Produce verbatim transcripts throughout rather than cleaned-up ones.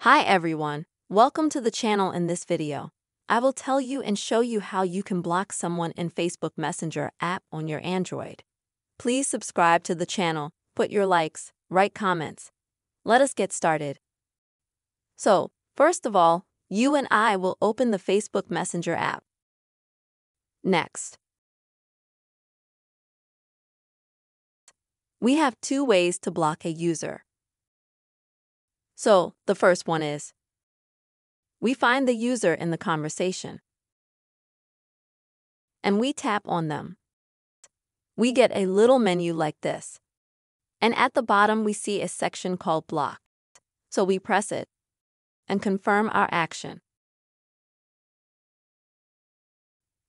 Hi everyone, welcome to the channel. In this video, I will tell you and show you how you can block someone in Facebook Messenger app on your Android. Please subscribe to the channel, put your likes, write comments. Let us get started. So, first of all, you and I will open the Facebook Messenger app. Next, we have two ways to block a user. So, the first one is, we find the user in the conversation, and we tap on them. We get a little menu like this, and at the bottom we see a section called Block. So we press it, and confirm our action.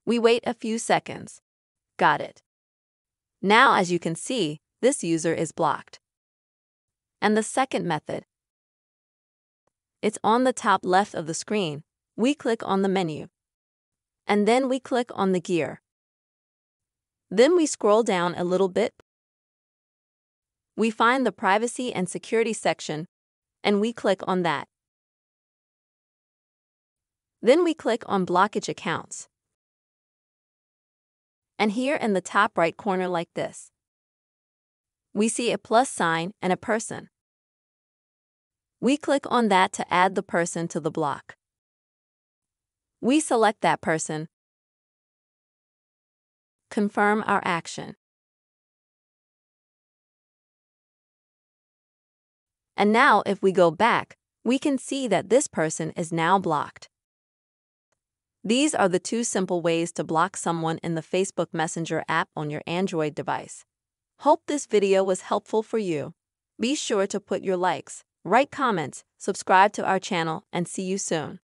We wait a few seconds. Got it. Now as you can see, this user is blocked. And the second method, it's on the top left of the screen. We click on the menu. And then we click on the gear. Then we scroll down a little bit. We find the privacy and security section, and we click on that. Then we click on blockage accounts. And here in the top right corner like this, we see a plus sign and a person. We click on that to add the person to the block. We select that person. Confirm our action. And now if we go back, we can see that this person is now blocked. These are the two simple ways to block someone in the Facebook Messenger app on your Android device. Hope this video was helpful for you. Be sure to put your likes, write comments, subscribe to our channel, and see you soon.